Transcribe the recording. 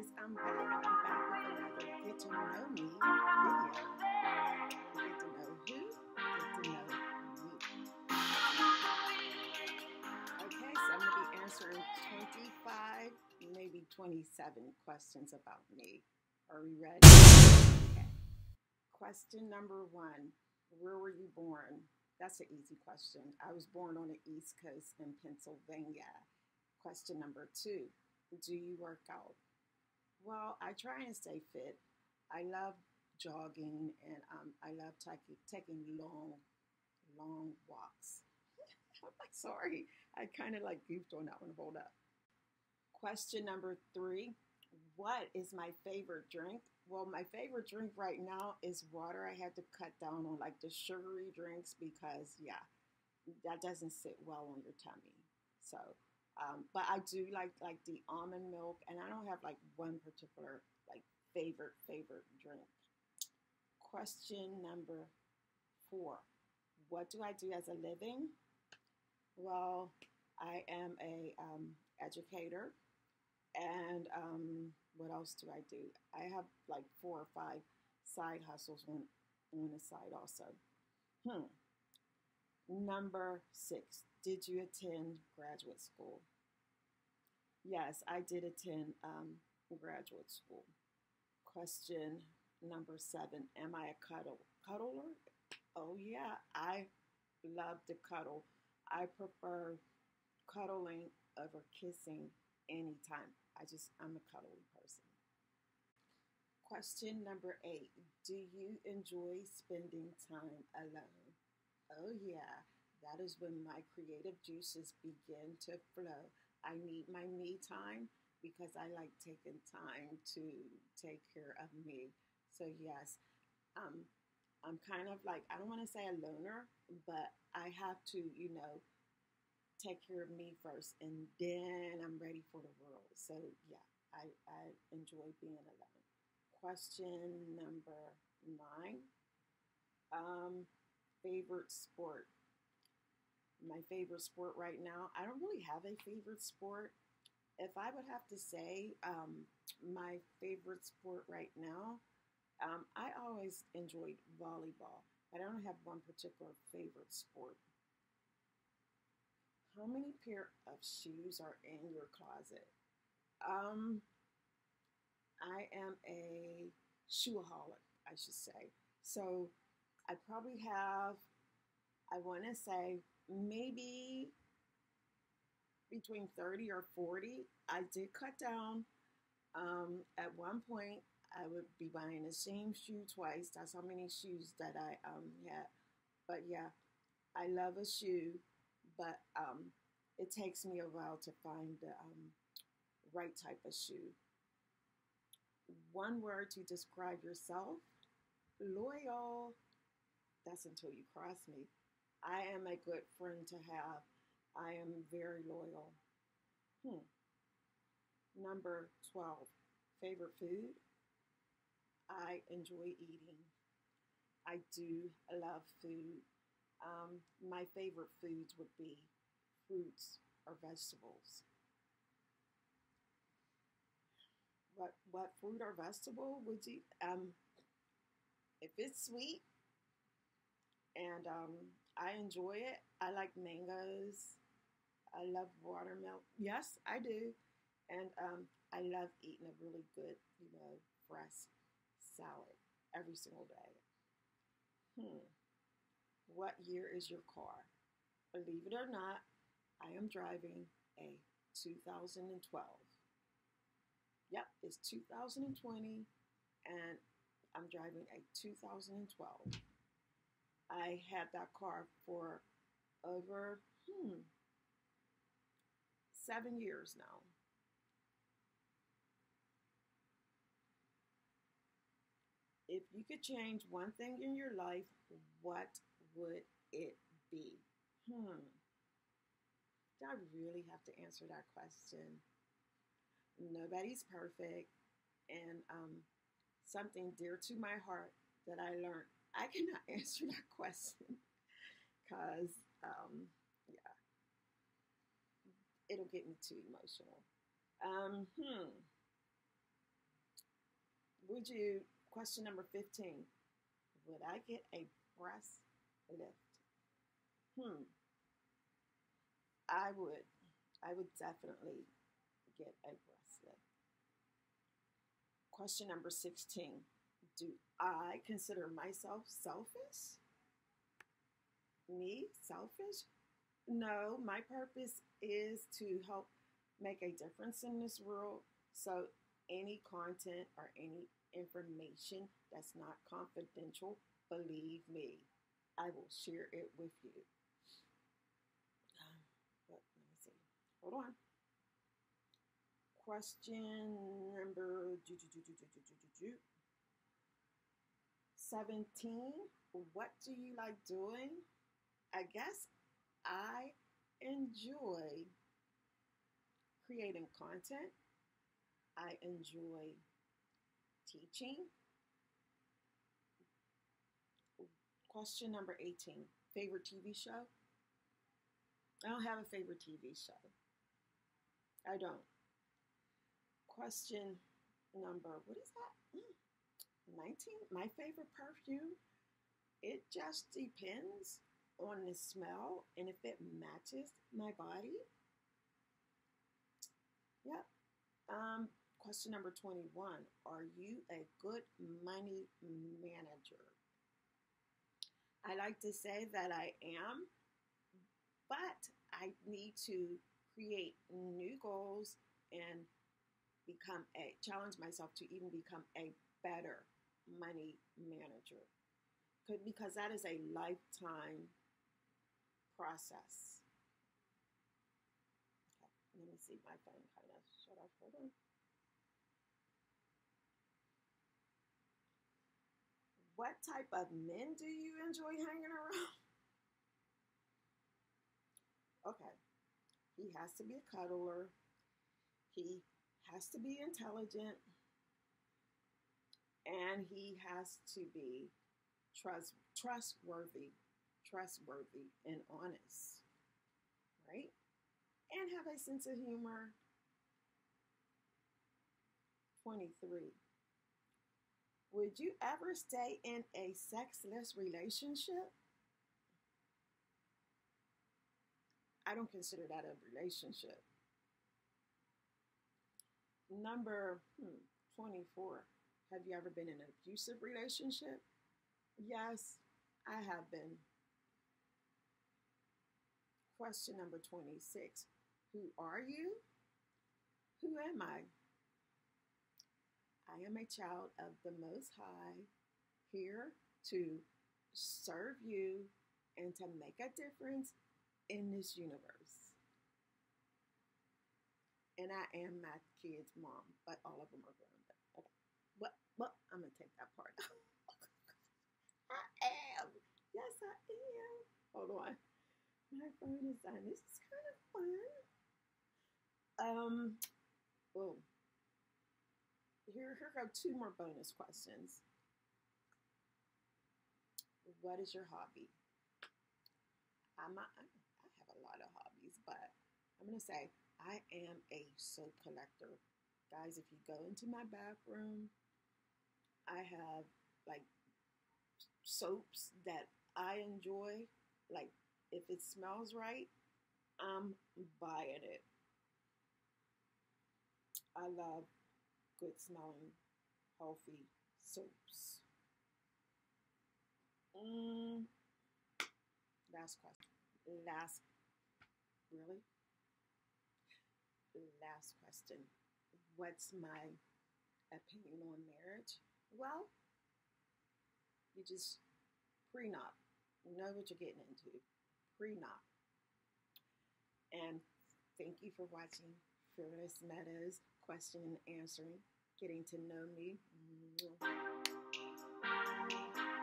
guys, I'm back with another Get to Know Me video. Get to know who? Get to know you. Okay, so I'm going to be answering 25, maybe 27 questions about me. Are we ready? Okay. Question number one, where were you born? That's an easy question. I was born on the East Coast in Pennsylvania. Question number two, do you work out? Well, I try and stay fit. I love jogging and I love taking long walks. I'm like, sorry, I kind of like goofed on that one. Hold up. Question number three, what is my favorite drink? Well, my favorite drink right now is water. I had to cut down on like the sugary drinks because, yeah, that doesn't sit well on your tummy. So, but I do like the almond milk, and I don't have like one particular like favorite drink. Question number four, what do I do as a living? Well, I am a educator, and what else do I do? I have like 4 or 5 side hustles on the side also. Number six, did you attend graduate school? Yes, I did attend graduate school. Question number seven, am I a cuddler? Oh yeah, I love to cuddle. I prefer cuddling over kissing anytime. I'm a cuddly person. Question number eight, do you enjoy spending time alone? Oh yeah, that is when my creative juices begin to flow. I need my me time because I like taking time to take care of me. So yes, I'm kind of like, I don't want to say a loner, but I have to, you know, take care of me first, and then I'm ready for the world. So yeah, I enjoy being alone. Question number nine, favorite sport. My favorite sport right now, I don't really have a favorite sport. If I would have to say my favorite sport right now, I always enjoyed volleyball. I don't have one particular favorite sport. How many pair of shoes are in your closet? I am a shoeaholic, I should say. So I probably have, I want to say, maybe between 30 or 40. I did cut down. At one point, I would be buying the same shoe twice. That's how many shoes that I had. But yeah, I love a shoe, but it takes me a while to find the right type of shoe. One word to describe yourself, loyal. That's until you cross me. I am a good friend to have. I am very loyal. Number 12, favorite food? I enjoy eating. I do love food. My favorite foods would be fruits or vegetables. What fruit or vegetable would you, if it's sweet, and I enjoy it. I like mangoes. I love watermelon. Yes, I do. And I love eating a really good, you know, fresh salad every single day. What year is your car? Believe it or not, I am driving a 2012. Yep, it's 2020, and I'm driving a 2012. I had that car for over 7 years now. If you could change one thing in your life, what would it be? Do I really have to answer that question? Nobody's perfect, and something dear to my heart that I learned, I cannot answer that question because, yeah, it'll get me too emotional. Would you, question number 15, would I get a breast lift? I would definitely get a breast lift. Question number 16, do I consider myself selfish? Me, selfish? No, my purpose is to help make a difference in this world. So any content or any information that's not confidential, believe me, I will share it with you. Let me see. Hold on. Question number 17. What do you like doing? I guess I enjoy creating content. I enjoy teaching. Question number 18. Favorite TV show? I don't have a favorite TV show. I don't. Question number, what is that? 19. My favorite perfume? It just depends on the smell and if it matches my body. Yep. Question number 21. Are you a good money manager? I like to say that I am, but I need to create new goals and challenge myself to even become a better money manager. Because that is a lifetime process. Okay, let me see, my phone kind of shut off. Hold on. What type of men do you enjoy hanging around? Okay. He has to be a cuddler. He has to be intelligent. And he has to be trustworthy and honest, right? And have a sense of humor. 23. Would you ever stay in a sexless relationship? I don't consider that a relationship. Number 24. Have you ever been in an abusive relationship? Yes, I have been. Question number 26. Who are you? Who am I? I am a child of the Most High, here to serve you and to make a difference in this universe. And I am my kid's mom, but all of them are grown up. Okay. Well, I'm going to take that part out. I am. Yes, I am. Hold on. My phone is on. This is kind of fun. Well, here go two more bonus questions. What is your hobby? I have a lot of hobbies, but I'm going to say I am a soap collector. Guys, if you go into my bathroom, I have, like, soaps that I enjoy. Like, if it smells right, I'm buying it. I love good smelling, healthy soaps. Last question. Last question. What's my opinion on marriage? Well, you just prenup. Know what you're getting into. Prenup. And thank you for watching Fearless Meadows, Question and Answering, Getting to Know Me.